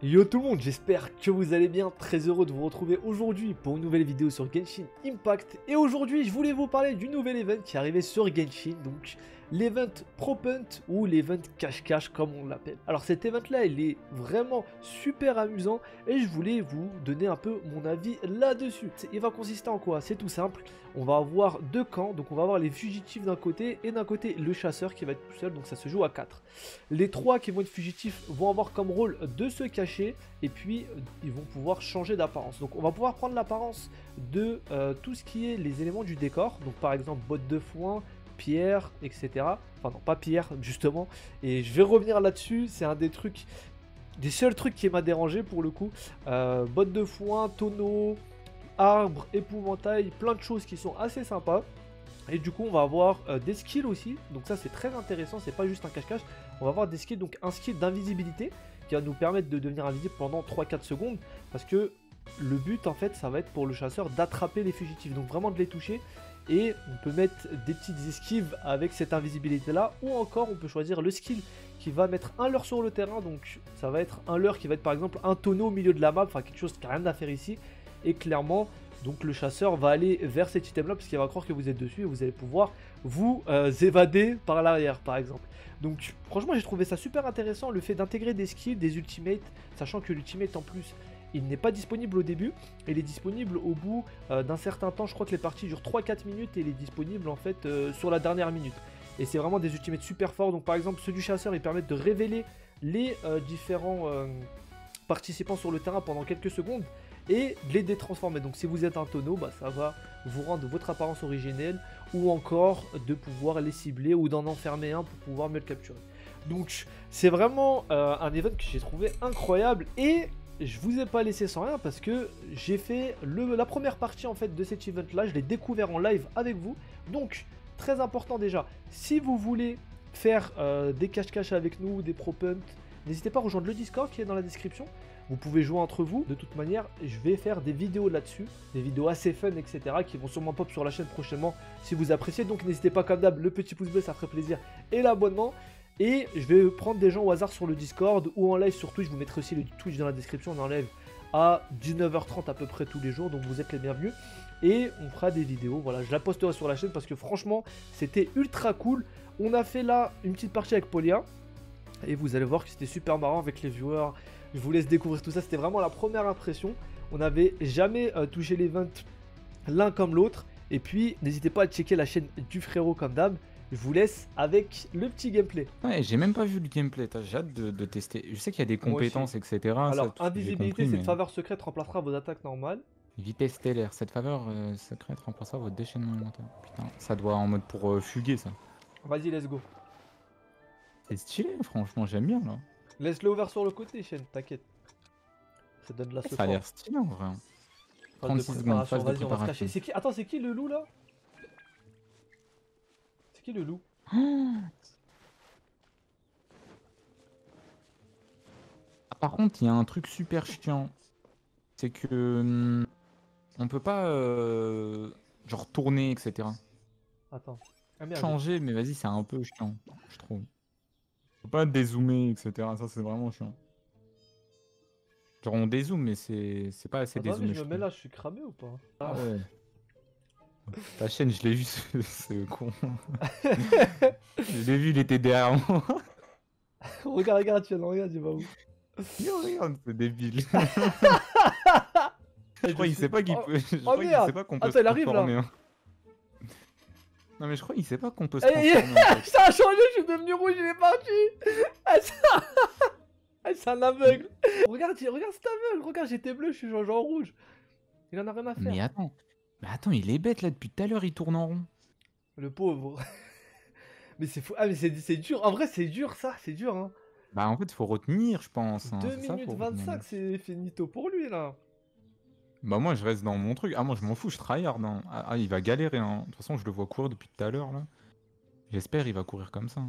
Yo tout le monde, j'espère que vous allez bien, très heureux de vous retrouver aujourd'hui pour une nouvelle vidéo sur Genshin Impact. Et aujourd'hui je voulais vous parler du nouvel event qui est arrivé sur Genshin, donc l'event Prop Hunt ou l'event cache-cache comme on l'appelle. Alors cet event là il est vraiment super amusant et je voulais vous donner un peu mon avis là-dessus. Il va consister en quoi? C'est tout simple, on va avoir deux camps, donc on va avoir les fugitifs d'un côté et d'un côté le chasseur qui va être tout seul, donc ça se joue à 4. Les trois qui vont être fugitifs vont avoir comme rôle de se cacher et puis ils vont pouvoir changer d'apparence. Donc on va pouvoir prendre l'apparence de tout ce qui est les éléments du décor, donc par exemple bottes de foin, pierre, etc. Enfin non, pas pierre justement, et je vais revenir là-dessus, c'est un des trucs, des seuls trucs qui m'a dérangé pour le coup. Bottes de foin, tonneaux, arbres, épouvantail, plein de choses qui sont assez sympas. Et du coup on va avoir des skills aussi, donc ça c'est très intéressant, c'est pas juste un cache-cache, on va avoir des skills, donc un skill d'invisibilité qui va nous permettre de devenir invisible pendant 3-4 secondes, parce que le but en fait ça va être pour le chasseur d'attraper les fugitifs, donc vraiment de les toucher, et on peut mettre des petites esquives avec cette invisibilité là, ou encore on peut choisir le skill qui va mettre un leurre sur le terrain, donc ça va être un leurre qui va être par exemple un tonneau au milieu de la map, enfin quelque chose qui n'a rien à faire ici, et clairement donc le chasseur va aller vers cet item là parce qu'il va croire que vous êtes dessus et vous allez pouvoir vous évader par l'arrière par exemple. Donc franchement j'ai trouvé ça super intéressant le fait d'intégrer des skills, des ultimates, sachant que l'ultimate en plus il n'est pas disponible au début, il est disponible au bout d'un certain temps, je crois que les parties durent 3-4 minutes et il est disponible en fait sur la dernière minute. Et c'est vraiment des ultimates super forts, donc par exemple ceux du chasseur ils permettent de révéler les différents participants sur le terrain pendant quelques secondes et de les détransformer. Donc si vous êtes un tonneau, bah, ça va vous rendre votre apparence originelle, ou encore de pouvoir les cibler ou d'en enfermer un pour pouvoir mieux le capturer. Donc c'est vraiment un event que j'ai trouvé incroyable et je vous ai pas laissé sans rien parce que j'ai fait la première partie en fait de cet event là, je l'ai découvert en live avec vous. Donc très important déjà, si vous voulez faire des cache-cache avec nous, des prop hunt, n'hésitez pas à rejoindre le Discord qui est dans la description. Vous pouvez jouer entre vous, de toute manière je vais faire des vidéos là-dessus, des vidéos assez fun etc qui vont sûrement pop sur la chaîne prochainement si vous appréciez. Donc n'hésitez pas comme d'hab, le petit pouce bleu ça ferait plaisir et l'abonnement. Et je vais prendre des gens au hasard sur le Discord ou en live sur Twitch, je vous mettrai aussi le Twitch dans la description, on enlève à 19h30 à peu près tous les jours, donc vous êtes les bienvenus. Et on fera des vidéos, voilà, je la posterai sur la chaîne parce que franchement c'était ultra cool. On a fait là une petite partie avec Polia et vous allez voir que c'était super marrant avec les viewers. Je vous laisse découvrir tout ça, c'était vraiment la première impression. On n'avait jamais touché l'event l'un comme l'autre. Et puis, n'hésitez pas à checker la chaîne du frérot comme d'hab. Je vous laisse avec le petit gameplay. Ouais, j'ai même pas vu le gameplay, j'ai hâte de tester. Je sais qu'il y a des compétences, etc. Alors, ça, invisibilité, cette faveur secrète remplacera vos attaques normales. Vitesse stellaire, cette faveur secrète remplacera votre déchaînement alimentaire. Putain, ça doit en mode pour fuguer, ça. Vas-y, let's go. C'est stylé, franchement, j'aime bien, là. Laisse-le ouvert sur le côté, Chen, t'inquiète. Ça donne de la souffrance. Ça a l'air stylé en vrai. Phase de préparation, vas-y, on va se cacher. C'est qui... Attends, c'est qui le loup là? C'est qui le loup? Ah, par contre, il y a un truc super chiant. C'est que. On peut pas. Genre tourner, etc. Attends. Ah, merde. Changer, mais vas-y, c'est un peu chiant, je trouve. Faut pas dézoomer, etc. Ça c'est vraiment chiant. Genre on dézoome, mais c'est pas assez dézoomé. Je me mets là, je suis cramé ou pas? Ah ouais. Ta chaîne, je l'ai vu, ce con. Je l'ai vu, il était derrière moi. Regarde, regarde, tu vois, regarde, il va où? Regarde, c'est débile. Je crois qu'il sait pas qu'il peut. Je crois qu'il sait pas qu'on peut se transformer. Attends, il arrive là. Non mais je crois qu'il sait pas qu'on peut se transformer. Ça a changé, je suis devenu rouge, il est parti. C'est un aveugle. Regarde cet aveugle, regarde, j'étais bleu, je suis genre rouge. Il en a rien à faire. Mais attends, il est bête là, depuis tout à l'heure il tourne en rond. Le pauvre. Mais c'est fou, ah mais c'est dur, en vrai c'est dur ça, c'est dur hein. Bah en fait faut retenir je pense. Hein. 2 minutes ça, 25 c'est finito pour lui là. Bah moi je reste dans mon truc, ah moi je m'en fous, je tryhard, hein. Ah il va galérer, hein. De toute façon je le vois courir depuis tout à l'heure là. J'espère il va courir comme ça.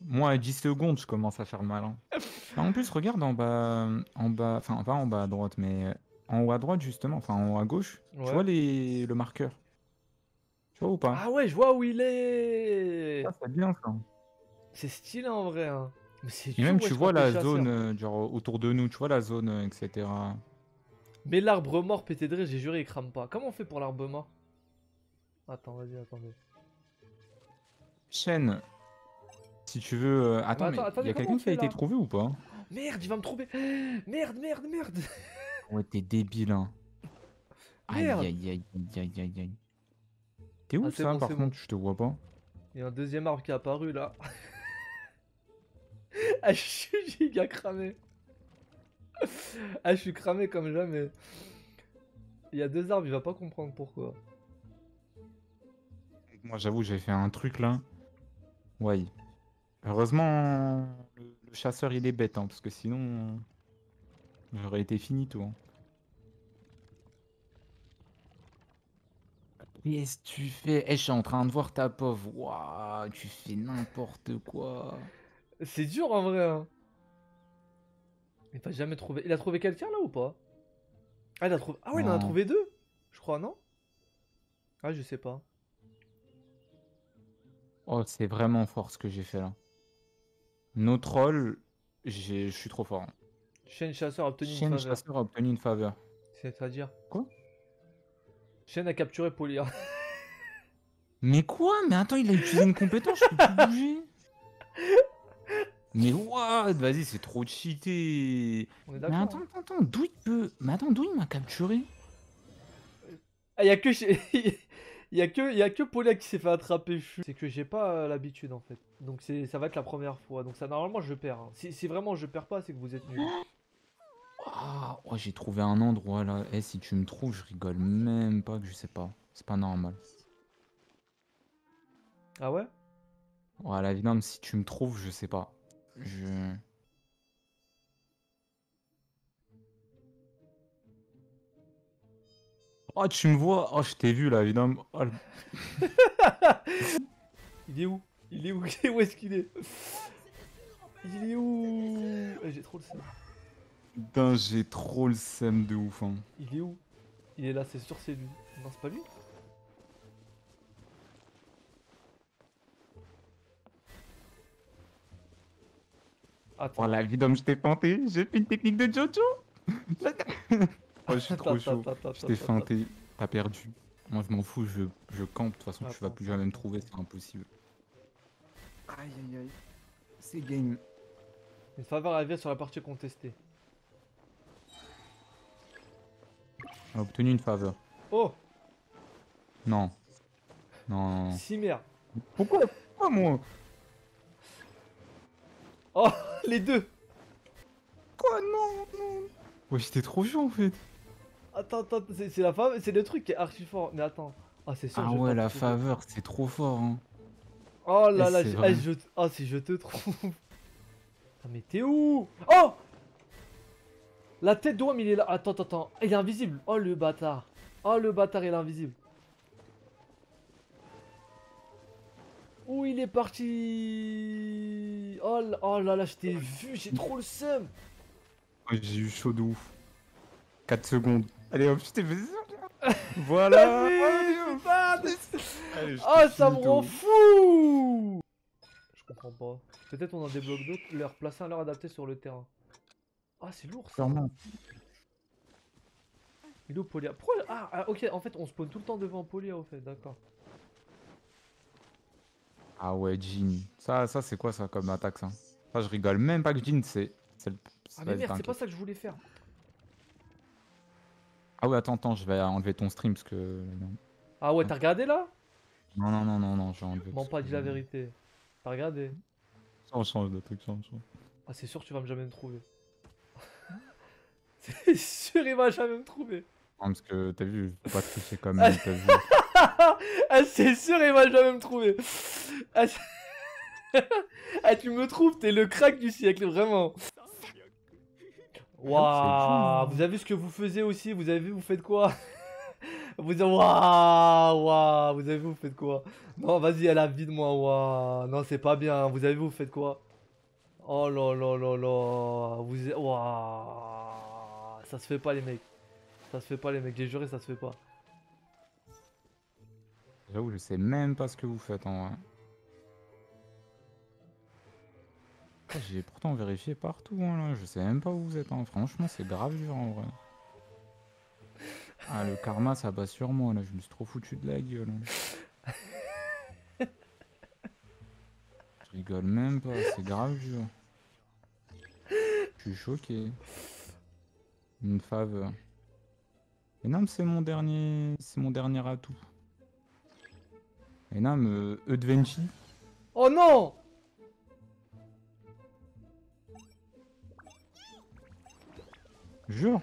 Moi à 10 secondes je commence à faire mal. Hein. Enfin, en plus regarde en bas, enfin pas en bas à droite mais en haut à droite justement, enfin en haut à gauche, ouais. Tu vois le marqueur? Tu vois ou pas? Ah ouais je vois où il est. Ah c'est bien ça. C'est stylé en vrai hein. Et même tu vois la zone genre autour de nous, tu vois la zone, etc. Mais l'arbre mort pété de rire, j'ai juré il crame pas. Comment on fait pour l'arbre mort? Attends, vas-y, attendez. Chen, si tu veux... attends, mais il y a quelqu'un qui a été trouvé ou pas? Merde, il va me trouver. Merde, merde, merde. Ouais, t'es débile, hein. Aïe, aïe, aïe, aïe, aïe, aïe. T'es où ça, par contre? Je te vois pas. Il y a un deuxième arbre qui est apparu, là. Ah, je suis giga cramé. Ah, je suis cramé comme jamais. Il y a deux arbres, il va pas comprendre pourquoi. Moi, j'avoue, j'ai fait un truc, là. Ouais. Heureusement, le chasseur, il est bête, hein, parce que sinon... j'aurais été fini, tout. Hein. Qu'est-ce que tu fais? Eh, je suis en train de voir ta pauvre. Waouh, tu fais n'importe quoi. C'est dur en vrai. Hein. Il t'a jamais trouvé. Il a trouvé quelqu'un là ou pas? Ah, il a trouvé. Ah ouais, non. Il en a trouvé deux. Je crois, non? Ah, je sais pas. Oh, c'est vraiment fort ce que j'ai fait là. No troll, je suis trop fort. Hein. Chen chasseur a obtenu une faveur. C'est-à-dire? Quoi? Chen a capturé Polia. Mais quoi? Mais attends, il a utilisé une compétence, je peux plus bouger. Mais what? Vas-y, c'est trop cheaté. On est d'accord. Mais attends, attends, d'où il peut... Mais attends, d'où il m'a capturé? Ah, y'a que... y'a que Polia qui s'est fait attraper. C'est que j'ai pas l'habitude, en fait. Donc ça va être la première fois. Donc ça, normalement, je perds. Hein. Si vraiment je perds pas, c'est que vous êtes nuls. Ah, oh, j'ai trouvé un endroit là. Eh, si tu me trouves, je rigole même pas que je sais pas. C'est pas normal. Ah ouais? Ouais, la évidemment, si tu me trouves, je sais pas. Oh, tu me vois? Oh, je t'ai vu là, évidemment. Oh, le... Il est où? Il est où? Où est-ce qu'il est? Il est où? J'ai trop le seum. Putain, j'ai trop le seum de ouf. Hein. Il est où? Il est là, c'est sûr, c'est lui. Non, c'est pas lui. Attends. Oh la vie d'homme, je t'ai feinté. J'ai fait une technique de Jojo. Oh, je suis trop chaud. Je t'ai feinté. T'as perdu. Moi, je m'en fous. Je campe. De toute façon, tu vas plus jamais me trouver. C'est impossible. Aïe, aïe, aïe. C'est game. Une faveur arrivée sur la partie contestée. On a obtenu une faveur. Oh! Non. Non. Si merde. Pourquoi? Pourquoi moi? Oh! Les deux! Quoi? Non, non! Ouais, j'étais trop chaud en fait. Attends, attends, c'est la faveur, c'est le truc qui est archi fort. Mais attends. Ah, c'est sûr. Ah ouais, la faveur, c'est trop fort. Hein. Oh là là, ah, si je te trouve. Ah, mais t'es où? Oh! La tête d'homme, il est là. Attends, attends, attends. Il est invisible. Oh le bâtard. Oh le bâtard, il est invisible. Ouh, il est parti. Oh là là, je t'ai vu. J'ai trop le seum. J'ai eu chaud de ouf. 4 secondes. Allez hop, je t'ai fait ça. Voilà. Ah, ça me rend fou. Je comprends pas. Peut-être on en débloque d'autres, leur placer un leur adapté sur le terrain. Ah, c'est lourd ça. Il est où Polia? Ah ok, en fait on spawn tout le temps devant Polia au fait, d'accord. Ah ouais, Jin. Ça c'est quoi ça comme attaque ça? Ça je rigole même pas que Jin c'est le... Ah mais merde, c'est pas ça que je voulais faire. Ah ouais, attends, attends, je vais enlever ton stream parce que... Ah ouais, t'as regardé là? Non, non, non, non, non, j'ai enlevé. M'en pas dit la vérité. T'as regardé? Change de truc, change. Ah c'est sûr tu vas jamais me trouver. C'est sûr, il va jamais me trouver. Non, parce que t'as vu, je peux pas tricher quand même. Ah, c'est sûr, il va jamais me trouver. Ah, ah tu me trouves, t'es le crack du siècle, vraiment. Waouh, vous avez vu ce que vous faisiez aussi? Vous avez vu, vous faites quoi? Waouh, waouh, vous avez vu, vous faites quoi? Non, vas-y, elle a vide, moi, waouh. Non, c'est pas bien, vous avez vu, vous faites quoi? Oh là là là là, vous... Waouh. Ça se fait pas les mecs. Ça se fait pas les mecs, j'ai juré ça se fait pas. J'avoue, je sais même pas ce que vous faites en vrai. J'ai pourtant vérifié partout, hein, là. Je sais même pas où vous êtes, hein. Franchement, c'est grave dur en vrai. Ah, le karma, ça bat sur moi, là. Je me suis trop foutu de la gueule. Hein. Je rigole même pas, c'est grave dur. Je suis choqué. Une faveur. Et non, c'est mon dernier atout. Et non, Eudvenchi. Oh non! Jure.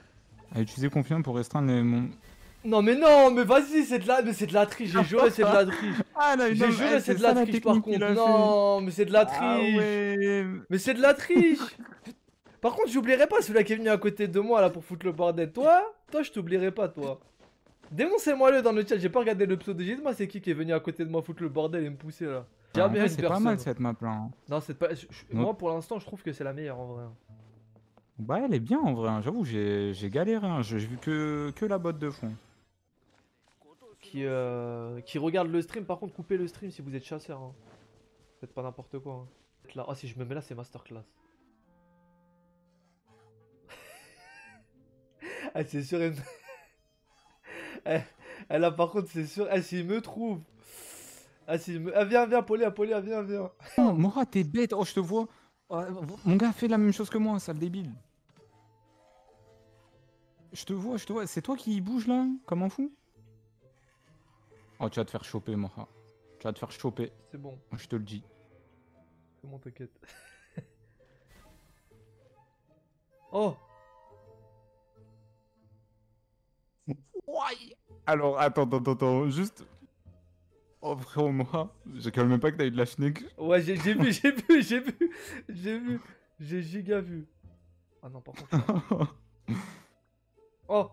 À utiliser confiant pour restreindre les mon... Non mais non, mais vas-y, c'est de la, mais c'est de la triche. J'ai joué, c'est de la triche. Ah non, j'ai joué, c'est de la triche par contre. Non, mais c'est de la triche. Mais c'est de la triche. Par contre, j'oublierai pas celui-là qui est venu à côté de moi là pour foutre le bordel. Toi, je t'oublierai pas, toi. Dénoncez-moi le dans le chat. J'ai pas regardé le pseudo. Dites-moi c'est qui est venu à côté de moi foutre le bordel et me pousser là. Jamais une personne. C'est pas mal cette map là. Hein. Non, c'est pas. Moi, pour l'instant, je trouve que c'est la meilleure en vrai. Bah elle est bien en vrai, hein. J'avoue j'ai galéré, hein. J'ai vu que la botte de fond. Qui regarde le stream, par contre coupez le stream si vous êtes chasseur. Hein. Faites pas n'importe quoi. Hein. Là. Oh si je me mets là c'est masterclass. Ah c'est sûr elle... elle a par contre c'est sûr, elle s'il me trouve. Ah si me... Ah viens Polia, viens. Oh, Mora t'es bête, oh je te vois. Mon gars fait la même chose que moi, sale débile. Je te vois. C'est toi qui bouge là, comme un fou. Oh, tu vas te faire choper, Mora. Tu vas te faire choper. C'est bon. Je te le dis. C'est bon, t'inquiète. Oh. Alors, attends. Juste... Oh frérot, moi, je calme même pas que t'as eu de la schneck. Ouais, j'ai vu, j'ai giga vu. Ah non, par contre. Oh,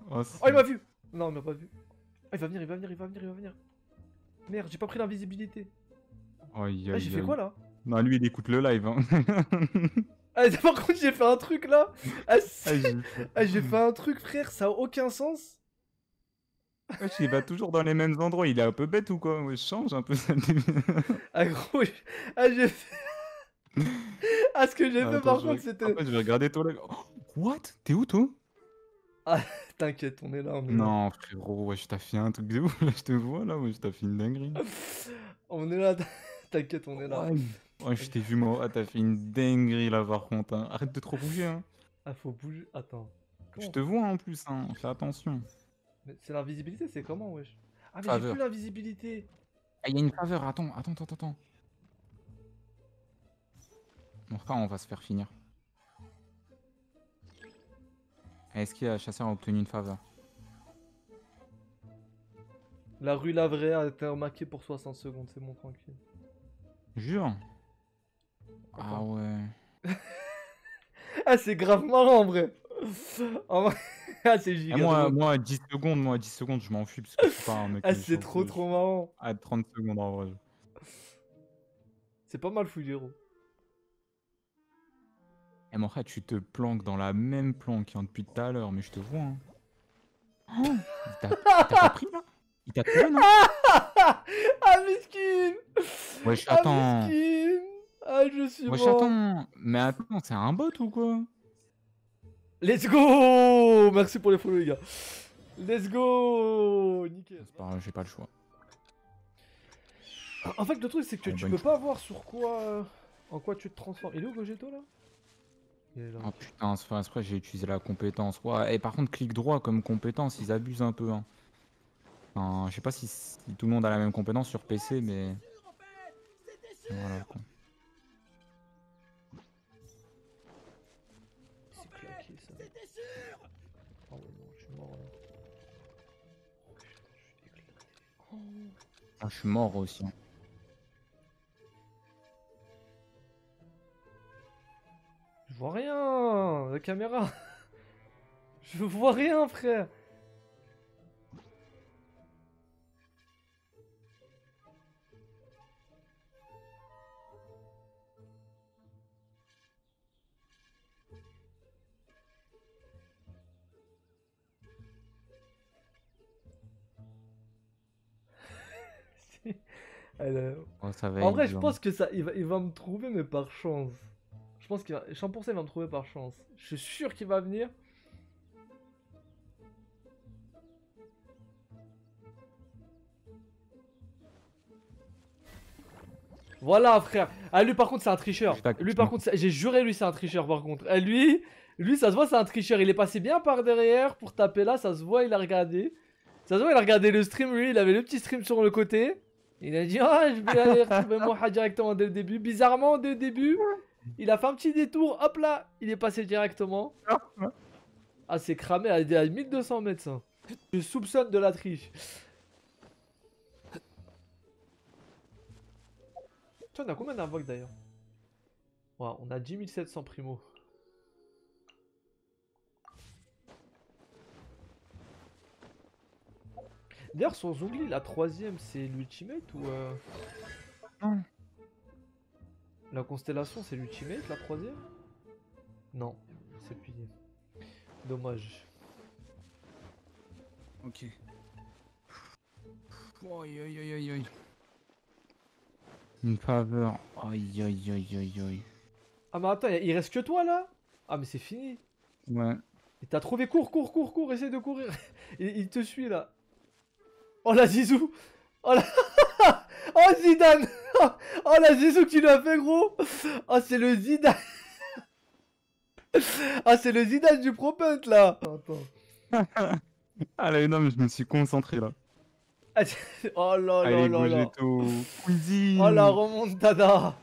il m'a vu. Non, il m'a pas vu. Ah, il va venir. Merde, j'ai pas pris l'invisibilité. Oh, ah, j'ai fait quoi là? Non, lui, il écoute le live. Hein. Ah, par contre, j'ai fait un truc là. Ah, j'ai fait un truc, frère, ça a aucun sens. Wesh, il va toujours dans les mêmes endroits, il est un peu bête ou quoi? Wesh, change un peu ça. Ah gros, j'ai fait... Ah ce que j'ai fait par contre c'était... En fait je vais regarder toi là... Oh, what? T'es où toi? Ah t'inquiète, on est là. On est non là. Frérot, wesh t'as fait un truc de ouf, là je te vois là, wesh t'as fait une dinguerie. On est là, t'inquiète on est là. Ouais je t'ai vu moi, ah, t'as fait une dinguerie là par contre, hein. Arrête de trop bouger hein. Ah faut bouger, attends. Je te vois en plus hein, fais attention. C'est l'invisibilité, c'est comment, wesh? Ah, mais j'ai plus l'invisibilité! Ah, il y a une faveur, attends. Bon, enfin, on va se faire finir. Est-ce qu'il y a chasseur a obtenu une faveur? La rue Lavrea a été remarquée pour 60 secondes, c'est bon, tranquille. Jure? Ah ouais. Ah, c'est grave marrant en vrai! En vrai. Ah c'est giga. Moi 10 secondes je m'enfuis parce que je suis pas un mec. Ah c'est trop marrant. Ah 30 secondes en vrai. C'est pas mal Fouillero. Eh mon frère tu te planques dans la même planque hein, depuis tout à l'heure mais je te vois hein. Oh, il t'a pas pris là? Il t'a pris non? Ah miskin. Ouais j'attends. Ah je suis mort. Ouais j'attends. Mais attends c'est un bot ou quoi? Let's go! Merci pour les follow les gars. Let's go! Nickel. C'est pas grave, j'ai pas le choix. En fait le truc c'est que tu peux pas voir sur quoi... En quoi tu te transformes. Il est où Gogetto là? Oh putain, c'est pas exprès, j'ai utilisé la compétence. Ouais. Et par contre clic droit comme compétence, ils abusent un peu. Hein. Enfin, je sais pas si tout le monde a la même compétence sur PC mais... Voilà quoi. Ah, je suis mort aussi. Je vois rien, la caméra. Je vois rien, frère. En vrai, je pense que ça, il va me trouver, mais par chance. Je pense qu'il va... 100% il va me trouver par chance. Je suis sûr qu'il va venir. Voilà frère. Ah lui par contre c'est un tricheur. Lui par contre j'ai juré lui c'est un tricheur par contre. Ah, lui ça se voit c'est un tricheur. Il est passé bien par derrière pour taper là. Ça se voit il a regardé. Ça se voit il a regardé le stream lui. Il avait le petit stream sur le côté. Il a dit ah oh, je vais aller retrouver Mora directement dès le début. Bizarrement dès le début il a fait un petit détour. Hop là il est passé directement. Ah c'est cramé à 1200 mètres ça. Je soupçonne de la triche. On a combien d'invoques d'ailleurs? Wow, on a 10 700 primo. D'ailleurs, sans oublier, la troisième, c'est l'ultimate ou... Non. La constellation, c'est l'ultimate, la troisième? Non, c'est plié. Dommage. Ok. Aïe, aïe, aïe, aïe, aïe. Une faveur. Aïe aïe aïe aïe aïe. Ah mais attends, il reste que toi là. Ah mais c'est fini. Ouais. Et t'as trouvé, cours, essaie de courir. Il te suit là. Oh la Zizou. Oh la... Oh Zidane. Oh la Zizou que tu lui as fait gros. Oh c'est le Zidane. Ah c'est le Zidane du Prop Hunt là. Attends. Ah là non mais je me suis concentré là. Oh là là là là. Oh la remontada.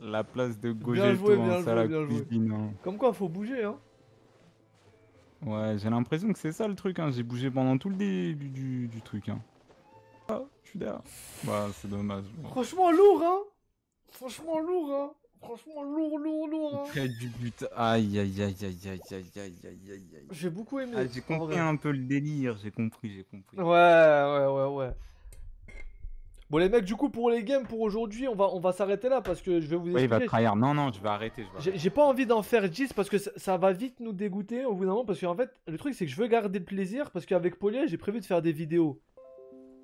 La place de Gogetto en salle à cuisine. Hein. Comme quoi faut bouger hein. Ouais j'ai l'impression que c'est ça le truc hein, j'ai bougé pendant tout le début du truc hein. Ah je suis derrière. Bah c'est dommage. Franchement lourd hein. Franchement lourd hein. Près du but. Aïe. J'ai beaucoup aimé. Ah, j'ai compris un peu le délire, j'ai compris. Ouais. Bon les mecs, du coup pour les games pour aujourd'hui, on va s'arrêter là parce que je vais vous expliquer. Ouais, il va trahir. Non, je vais arrêter. J'ai pas envie d'en faire 10 parce que ça va vite nous dégoûter au bout d'un moment parce qu'en fait, le truc c'est que je veux garder le plaisir parce qu'avec Polia, j'ai prévu de faire des vidéos.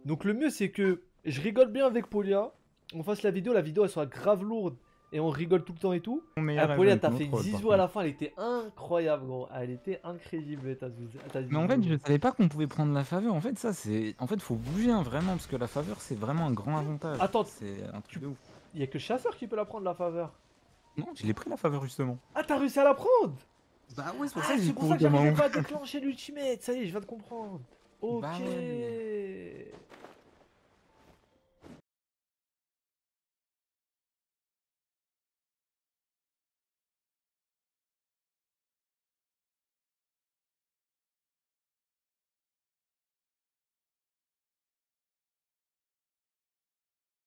Donc le mieux c'est que je rigole bien avec Polia, on fasse la vidéo elle sera grave lourde. Et on rigole tout le temps et tout. Polia, t'as fait une Zizou à la fin, elle était incroyable, gros. Elle était incroyable, ta Zizou. Mais en fait, je savais pas qu'on pouvait prendre la faveur. En fait, ça, c'est. En fait, faut bouger hein, vraiment, parce que la faveur, c'est vraiment un grand avantage. Attends, c'est un truc de ouf. Il y a que Chasseur qui peut la prendre, la faveur. Non, je l'ai pris la faveur justement. Ah, t'as réussi à la prendre? Bah ouais, c'est pour ça que j'arrivais pas à déclencher l'ultimate. Ça y est, je viens de comprendre. Ok. Bah ouais.